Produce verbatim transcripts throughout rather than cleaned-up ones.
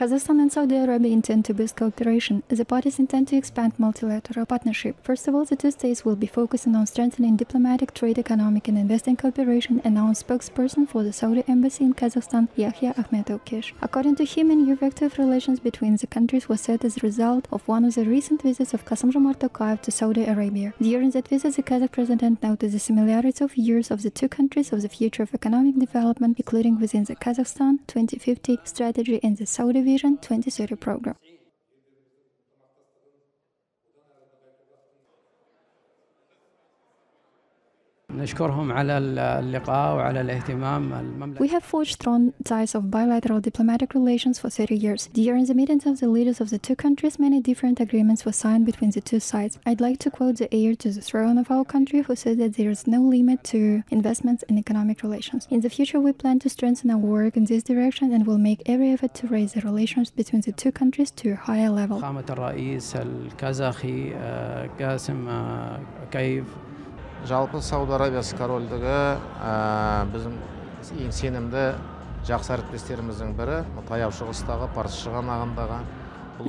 Kazakhstan and Saudi Arabia intend to boost cooperation. The parties intend to expand multilateral partnership. First of all, the two states will be focusing on strengthening diplomatic, trade, economic and investing cooperation, announced spokesperson for the Saudi embassy in Kazakhstan, Yahya Ahmed Okeish. According to him, a new vector of relations between the countries was set as a result of one of the recent visits of Kassym-Jomart Tokayev to Saudi Arabia. During that visit, the Kazakh president noted the similarities of years of the two countries of the future of economic development, including within the Kazakhstan twenty fifty Strategy and the Saudi Vision twenty thirty program. We have forged strong ties of bilateral diplomatic relations for thirty years. During the meetings of the leaders of the two countries, many different agreements were signed between the two sides. I'd like to quote the heir to the throne of our country, who said that there is no limit to investments in economic relations. In the future, we plan to strengthen our work in this direction and will make every effort to raise the relations between the two countries to a higher level. Жалпы Сауд Арабиясы корольдігі біздің ең сенімді жақсы әріптестеріміздің бірі, Таяу Шығыстағы, Парсы шығанағындағы.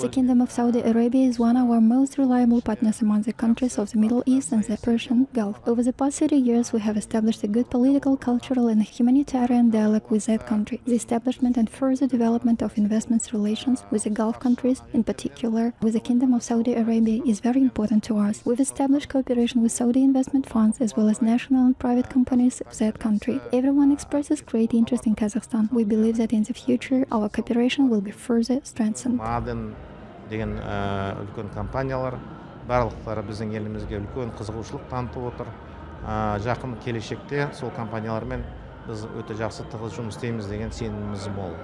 The Kingdom of Saudi Arabia is one of our most reliable partners among the countries of the Middle East and the Persian Gulf. Over the past thirty years, we have established a good political, cultural and humanitarian dialogue with that country. The establishment and further development of investments relations with the Gulf countries, in particular with the Kingdom of Saudi Arabia, is very important to us. We've established cooperation with Saudi investment funds as well as national and private companies of that country. Everyone expresses great interest in Kazakhstan. We believe that in the future, our cooperation will be further strengthened. Деген үлкен компаниялар барлықтары біздің елімізге үлкен қызығушылық танытып отыр. Жақын келешекте сол компаниялармен біз өте жақсы тығыз жұмыс істейміз деген сеніміміз мол.